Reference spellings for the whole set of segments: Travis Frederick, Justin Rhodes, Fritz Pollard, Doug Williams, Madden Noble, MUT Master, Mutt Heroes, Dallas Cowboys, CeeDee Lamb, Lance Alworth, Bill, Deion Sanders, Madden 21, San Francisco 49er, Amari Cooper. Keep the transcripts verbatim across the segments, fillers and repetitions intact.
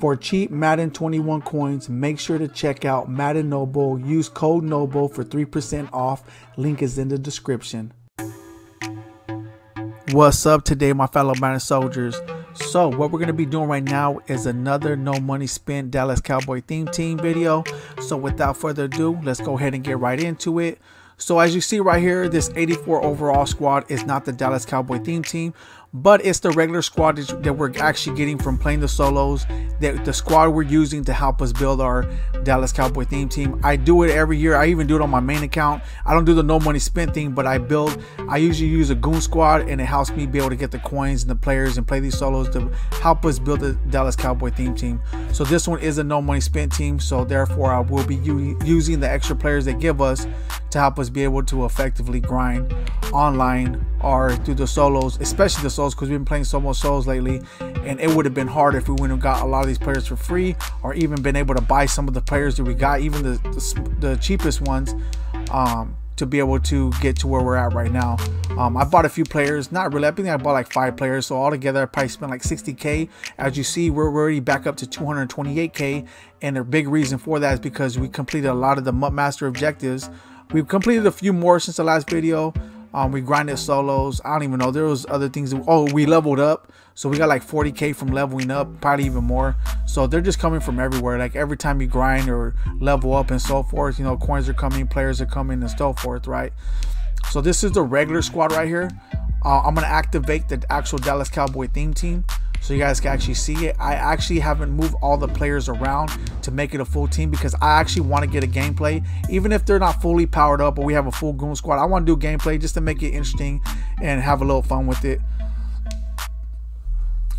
For cheap Madden twenty-one coins, make sure to check out Madden Noble. Use code Noble for three percent off. Link is in the description. What's up today, my fellow Madden soldiers? So what we're going to be doing right now is another no money spent Dallas Cowboy theme team video. So without further ado, let's go ahead and get right into it. So as you see right here, this eighty-four overall squad is not the Dallas Cowboy theme team, but it's the regular squad that we're actually getting from playing the solos, that the squad we're using to help us build our Dallas Cowboy theme team. I do it every year. I even do it on my main account. I don't do the no money spent thing, but I build, I usually use a goon squad, and it helps me be able to get the coins and the players and play these solos to help us build the Dallas Cowboy theme team. So this one is a no money spent team, so therefore I will be using the extra players they give us to help us be able to effectively grind online or through the solos, especially the solos, because we've been playing so much solos lately, and it would have been hard if we wouldn't have got a lot of these players for free, or even been able to buy some of the players that we got, even the, the, the cheapest ones, um, to be able to get to where we're at right now. Um, I bought a few players, not really, I think I bought like five players, so altogether I probably spent like sixty K. As you see, we're already back up to two hundred twenty-eight K, and the big reason for that is because we completed a lot of the M U T Master objectives. We've completed a few more since the last video. Um, we grinded solos. I don't even know. There was other things. That, oh, we leveled up. So we got like forty K from leveling up, probably even more. So they're just coming from everywhere. Like every time you grind or level up and so forth, you know, coins are coming, players are coming and so forth, right? So this is the regular squad right here. Uh, I'm going to activate the actual Dallas Cowboy theme team so you guys can actually see it. I actually haven't moved all the players around to make it a full team because I actually want to get a gameplay. Even if they're not fully powered up or we have a full goon squad, I want to do gameplay just to make it interesting and have a little fun with it.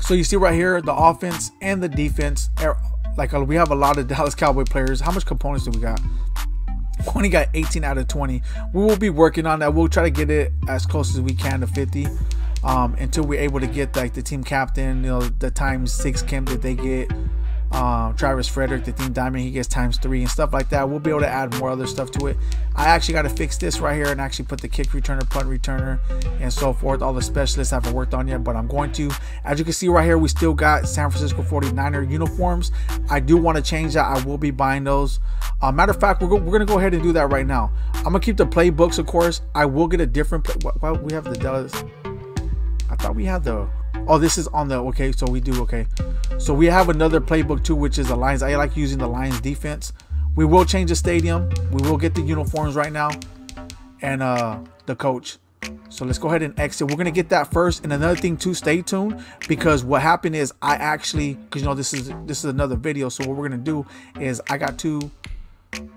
So you see right here, the offense and the defense. Like we have a lot of Dallas Cowboy players. How much components do we got? We only got eighteen out of twenty. We will be working on that. We'll try to get it as close as we can to fifty. Um, until we're able to get like the team captain, you know, the times six camp that they get, um, Travis Frederick, the team diamond, he gets times three and stuff like that. We'll be able to add more other stuff to it. I actually got to fix this right here and actually put the kick returner, punt returner, and so forth. All the specialists I haven't worked on yet, but I'm going to. As you can see right here, we still got San Francisco forty-niner uniforms. I do want to change that. I will be buying those. Uh, matter of fact, we're, go we're going to go ahead and do that right now. I'm going to keep the playbooks, of course. I will get a different play. Why we have the Dallas... I thought we had the, oh, this is on the, okay, so we do, okay. So we have another playbook too, which is the Lions. I like using the Lions defense. We will change the stadium. We will get the uniforms right now and uh, the coach. So let's go ahead and exit. We're going to get that first. And another thing too, stay tuned, because what happened is I actually, because you know, this is, this is another video. So what we're going to do is I got two,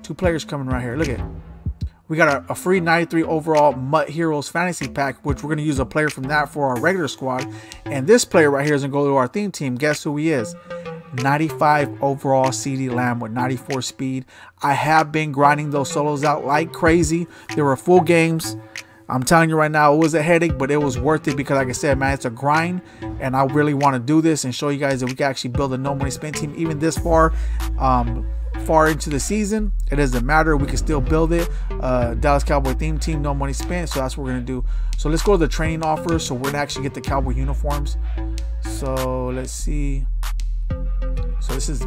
two players coming right here. Look at it. We got a, a free ninety-three overall Mutt Heroes Fantasy Pack, which we're going to use a player from that for our regular squad. And this player right here is going to go to our theme team. Guess who he is? ninety-five overall CeeDee Lamb with ninety-four speed. I have been grinding those solos out like crazy. There were full games. I'm telling you right now, it was a headache, but it was worth it because, like I said, man, it's a grind, and I really want to do this and show you guys that we can actually build a no money spent team even this far. Um, far into the season, it doesn't matter, we can still build it. uh Dallas Cowboy theme team, no money spent, so that's what we're gonna do. So let's go to the training offers, so we're gonna actually get the Cowboy uniforms. So let's see, so this is,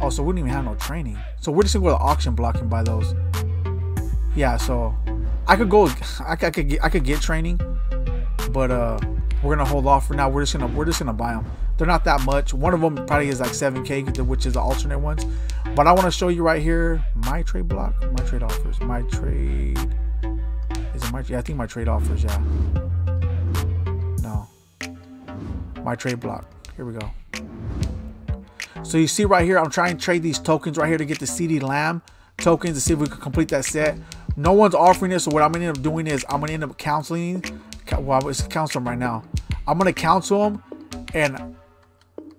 oh, so we didn't even have no training, so we're just gonna go to the auction block and buy those. Yeah, so I could go, I could, I could get, I could get training, but uh we're gonna hold off for now. We're just gonna, we're just gonna buy them. They're not that much. One of them probably is like seven K, which is the alternate ones. But I want to show you right here my trade block, my trade offers, my trade. Is it my? Yeah, I think my trade offers. Yeah. No. My trade block. Here we go. So you see right here, I'm trying to trade these tokens right here to get the CeeDee Lamb tokens to see if we can complete that set. No one's offering this, so what I'm gonna end up doing is I'm gonna end up counseling. Well, I was counseling right now. I'm gonna counsel them. And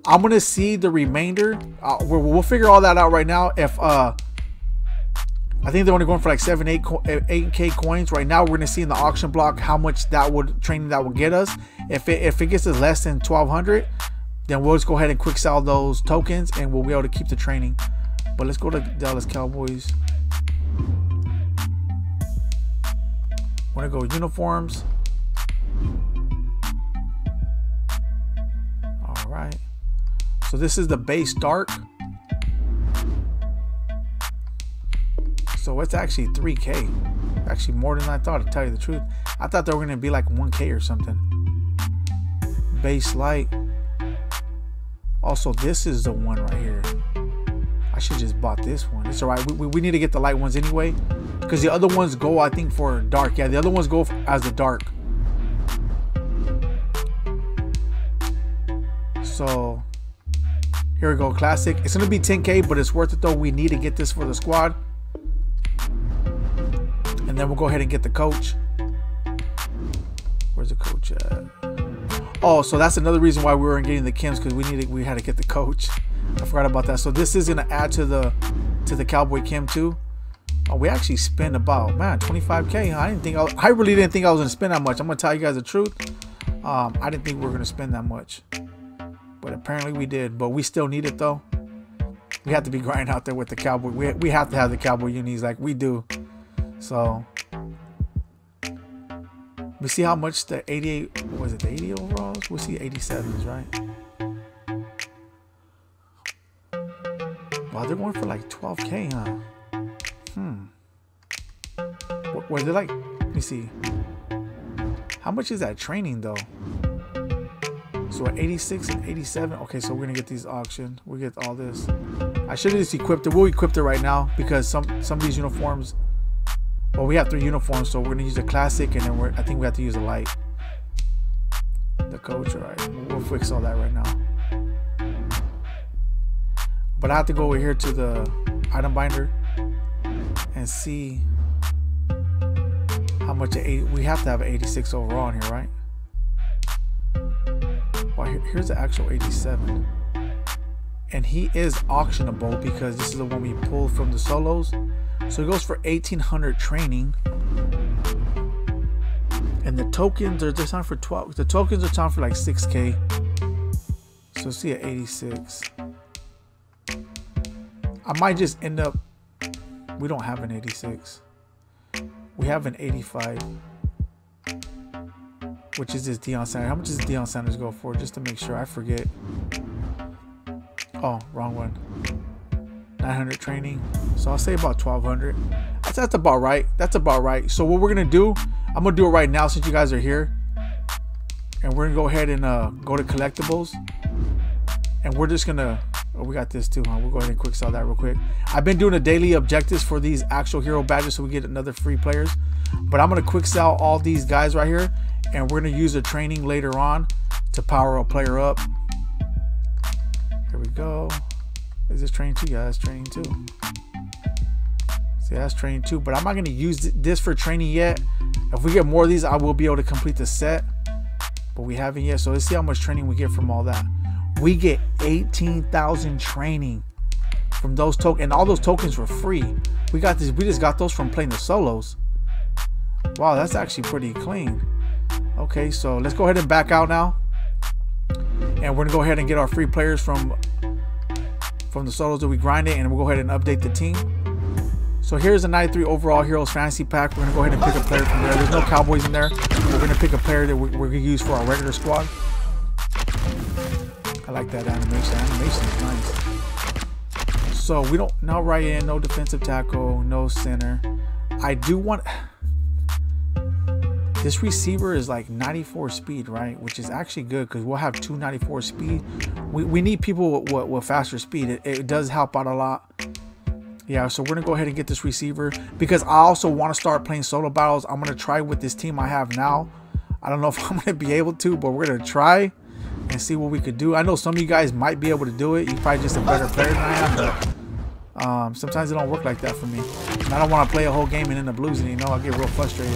I'm going to see the remainder. Uh, we'll, we'll figure all that out right now. If uh, I think they're only going for like seven, eight K coins. Right now, we're going to see in the auction block how much that would training that would get us. If it, if it gets us less than twelve hundred, then we'll just go ahead and quick sell those tokens and we'll be able to keep the training. But let's go to Dallas Cowboys. Want to go uniforms. Right, So this is the base dark. So it's actually three K. Actually more than I thought, to tell you the truth. I thought they were gonna be like one K or something. Base light. Also, this is the one right here. I should just bought this one. It's all right. We, we, we need to get the light ones anyway, because the other ones go, I think, for dark. Yeah, the other ones go for, as the dark. So here we go. Classic. It's going to be ten K, but it's worth it, though. We need to get this for the squad. And then we'll go ahead and get the coach. Where's the coach at? Oh, so that's another reason why we weren't getting the Kims, because we needed, we had to get the coach. I forgot about that. So this is gonna add to the to the Cowboy Kim too. Oh, we actually spent about, man, twenty-five K. I didn't think I, was, I really didn't think I was gonna spend that much. I'm gonna tell you guys the truth. Um, I didn't think we were gonna spend that much, but apparently we did. But we still need it though. We have to be grinding out there with the Cowboy. We we have to have the Cowboy unis like we do. So we see how much the eighty-eight, what was it, the eighty overalls? We see eighty-sevens, right? Wow, they're going for like twelve K, huh? Hmm. Were they like, let me see. How much is that training though? So at eighty-six and eighty-seven. Okay, so we're gonna get these auctioned. We get all this. I should have just equipped it. We'll equip it right now, because some some of these uniforms. Well, we have three uniforms, so we're gonna use the classic, and then we're, I think we have to use the light. The coach, all right? We'll fix all that right now. But I have to go over here to the item binder and see how much eighty, we have to have an eighty-six overall in here, right? Well, here, here's the actual eighty-seven, and he is auctionable because this is the one we pulled from the solos. So it goes for eighteen hundred training, and the tokens are just on for twelve. The tokens are down for like six K. So see at eighty-six. I might just end up, we don't have an eighty-six. We have an eighty-five, which is this Deion Sanders. How much does Deion Sanders go for? Just to make sure, I forget. Oh, wrong one. nine hundred training. So I'll say about twelve hundred. That's, that's about right. That's about right. So what we're gonna do, I'm gonna do it right now since you guys are here. And we're gonna go ahead and uh, go to collectibles. And we're just gonna, oh, we got this too, huh? We'll go ahead and quick sell that real quick. I've been doing a daily objectives for these actual hero badges, so we get another free players. But I'm gonna quick sell all these guys right here, and we're gonna use a training later on to power a player up. Here we go. Is this training two? Yeah, that's training two. See, that's training two. But I'm not gonna use this for training yet. If we get more of these, I will be able to complete the set. But we haven't yet. So let's see how much training we get from all that. We get eighteen thousand training from those tokens, and all those tokens were free. We got this, we just got those from playing the solos. Wow, that's actually pretty clean. Okay, so let's go ahead and back out now, and we're gonna go ahead and get our free players from from the solos that we grinded, and we'll go ahead and update the team. So here's the ninety-three overall Heroes Fantasy Pack. We're gonna go ahead and pick a player from there. There's no Cowboys in there. We're gonna pick a player that we're gonna use for our regular squad. I like that animation. Animation is nice. So we don't, no right end, no defensive tackle, no center. I do want, this receiver is like ninety-four speed, right? Which is actually good, because we'll have two ninety-four speed. We, we need people with, with, with faster speed. It, it does help out a lot. Yeah, so we're gonna go ahead and get this receiver, because I also wanna start playing solo battles. I'm gonna try with this team I have now. I don't know if I'm gonna be able to, but we're gonna try and see what we could do. I know some of you guys might be able to do it. You're probably just a better player than I am, but um, sometimes it don't work like that for me. And I don't want to play a whole game and end up losing, you know, I get real frustrated.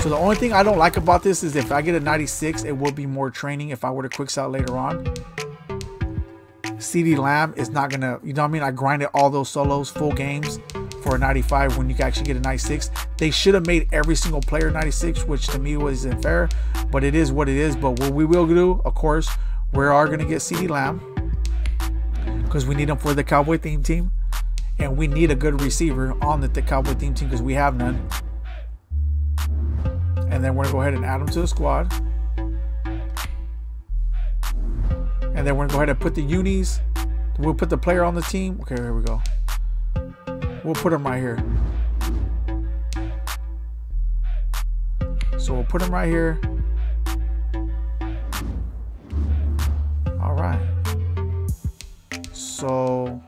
So the only thing I don't like about this is if I get a ninety-six, it will be more training if I were to quick sell later on. CeeDee Lamb is not going to, you know what I mean? I grinded all those solos, full games for a ninety-five when you can actually get a ninety-six. They should have made every single player ninety-six, which to me was unfair, but it is what it is. But what we will do, of course, we are going to get CeeDee Lamb, because we need him for the Cowboy theme team, and we need a good receiver on the, the Cowboy theme team, because we have none. And then we're going to go ahead and add him to the squad. And then we're gonna go ahead and put the unis. We'll put the player on the team. Okay, here we go. We'll put him right here. So we'll put him right here. All right. So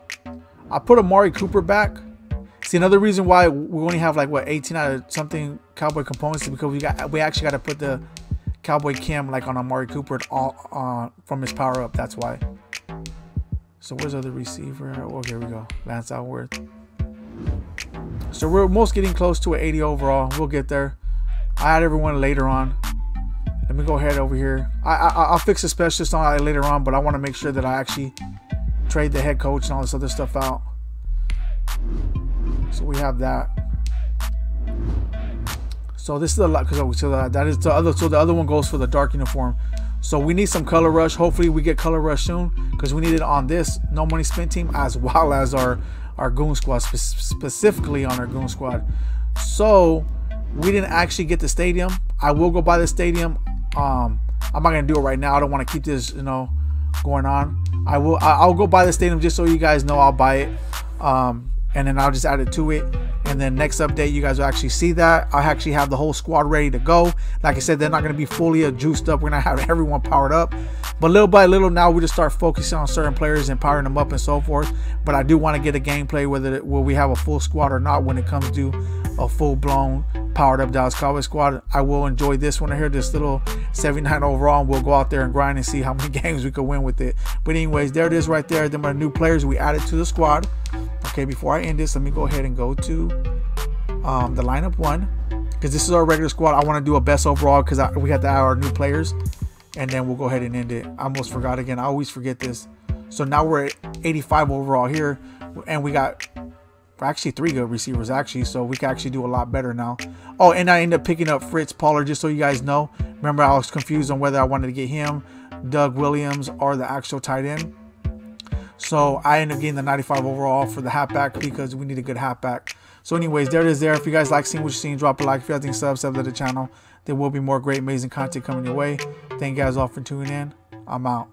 I put Amari Cooper back. See, another reason why we only have like what eighteen out of something Cowboy components is because we got we actually got to put the Cowboy cam like on Amari Cooper and all on uh, from his power up. That's why. So where's the other receiver? Oh, here we go. Lance Alworth. So we're almost getting close to an eighty overall. We'll get there. I add everyone later on. Let me go ahead over here. I, I, I'll fix the specialist on later on, but I want to make sure that I actually trade the head coach and all this other stuff out. So we have that. So this is a lot because so that is the other. So the other one goes for the dark uniform. So we need some color rush. Hopefully we get color rush soon because we need it on this no money spent team as well as our our goon squad, spe specifically on our goon squad. So we didn't actually get the stadium. I will go buy the stadium. Um, I'm not gonna do it right now. I don't want to keep this, you know, going on. I will. I'll go buy the stadium just so you guys know I'll buy it, um, and then I'll just add it to it. And then next update, you guys will actually see that I actually have the whole squad ready to go. Like I said, they're not gonna be fully juiced up. We're gonna have everyone powered up. But little by little, now we just start focusing on certain players and powering them up and so forth. But I do want to get a gameplay whether it, will we have a full squad or not when it comes to a full-blown powered up Dallas Cowboys squad. I will enjoy this one right here, this little seventy-nine overall, and we'll go out there and grind and see how many games we can win with it. But anyways, there it is right there. Them are new players we added to the squad. Okay, before I end this, let me go ahead and go to um, the lineup one because this is our regular squad. I want to do a best overall because we have to add our new players. And then we'll go ahead and end it. I almost forgot again. I always forget this. So now we're at eighty-five overall here. And we got actually three good receivers, actually. So we can actually do a lot better now. Oh, and I ended up picking up Fritz Pollard, just so you guys know. Remember, I was confused on whether I wanted to get him, Doug Williams, or the actual tight end. So I ended up getting the ninety-five overall for the halfback because we need a good halfback. So anyways, there it is there. If you guys like seeing what you're seeing, drop a like. If you guys think sub, sub to the channel. There will be more great, amazing content coming your way. Thank you guys all for tuning in. I'm out.